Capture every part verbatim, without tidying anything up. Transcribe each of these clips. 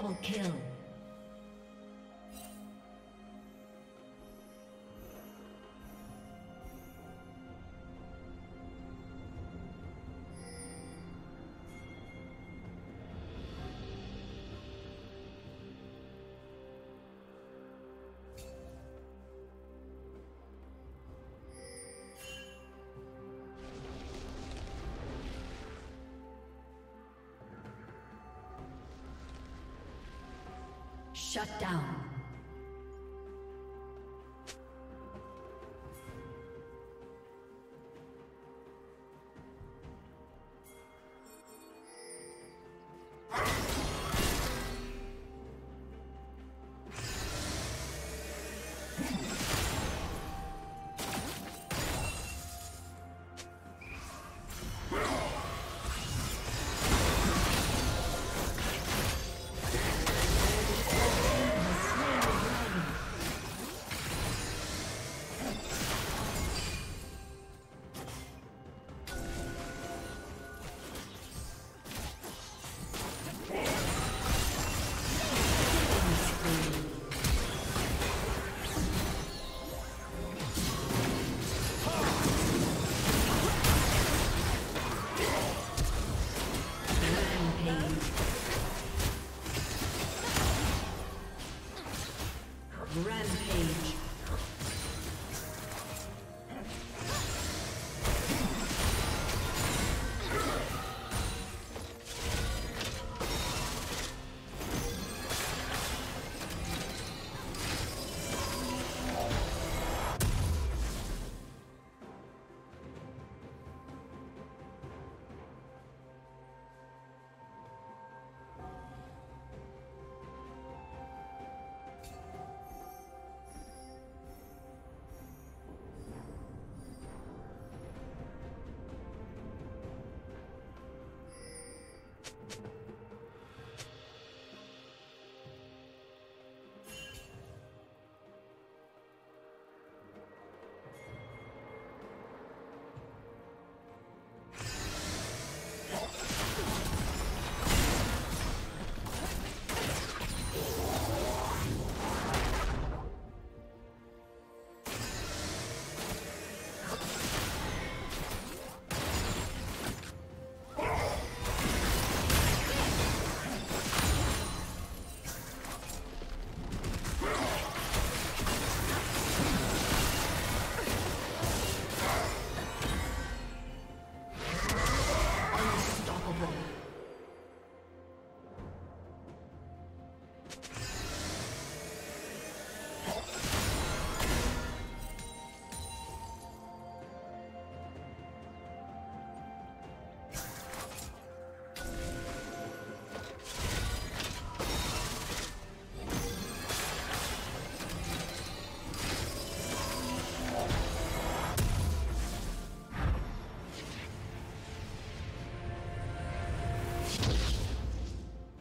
Double kill. Shut down.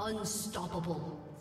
Unstoppable. You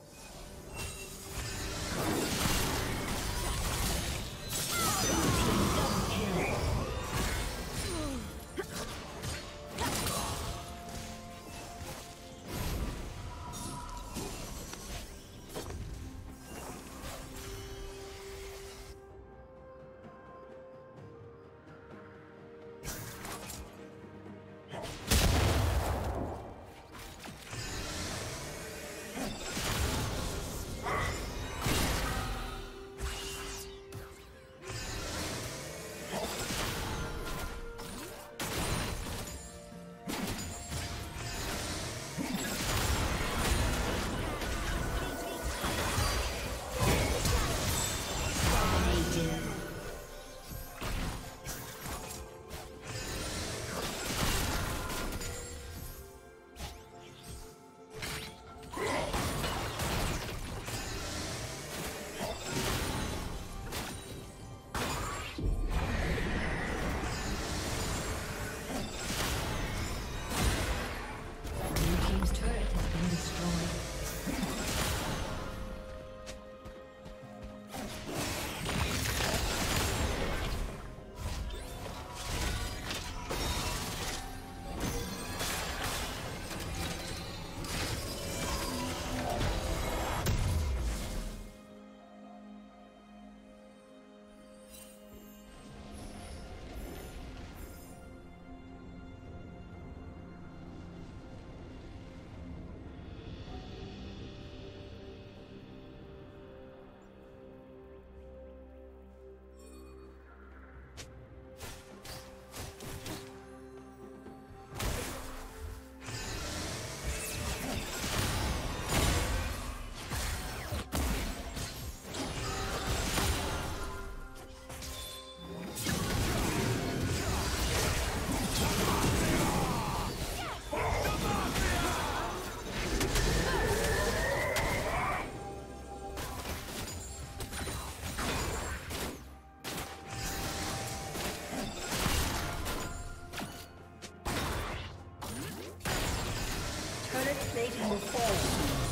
Satan will fall.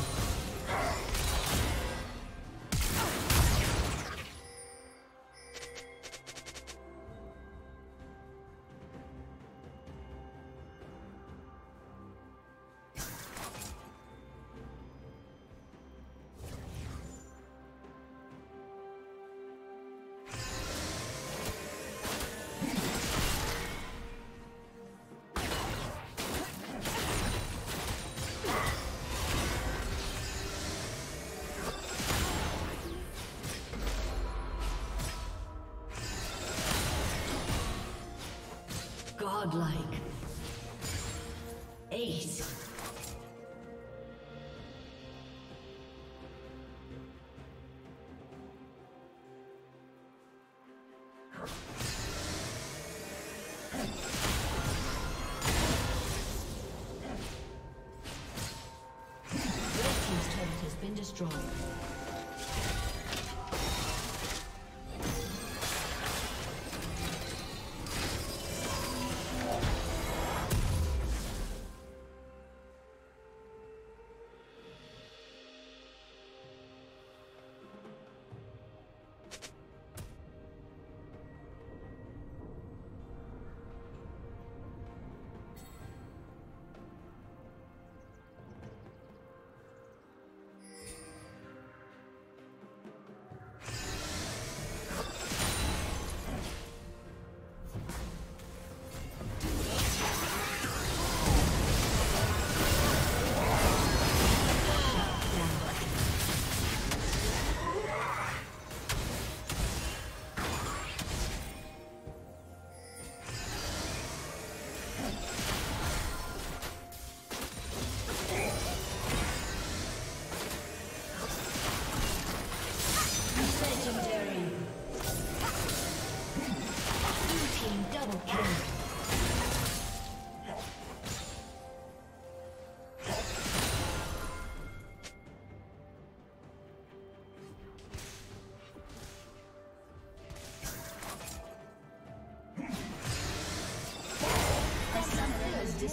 Godlike. Ace.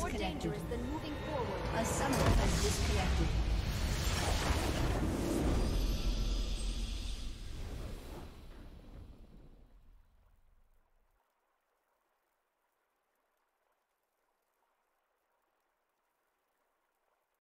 More dangerous than moving forward. A summoner has disconnected.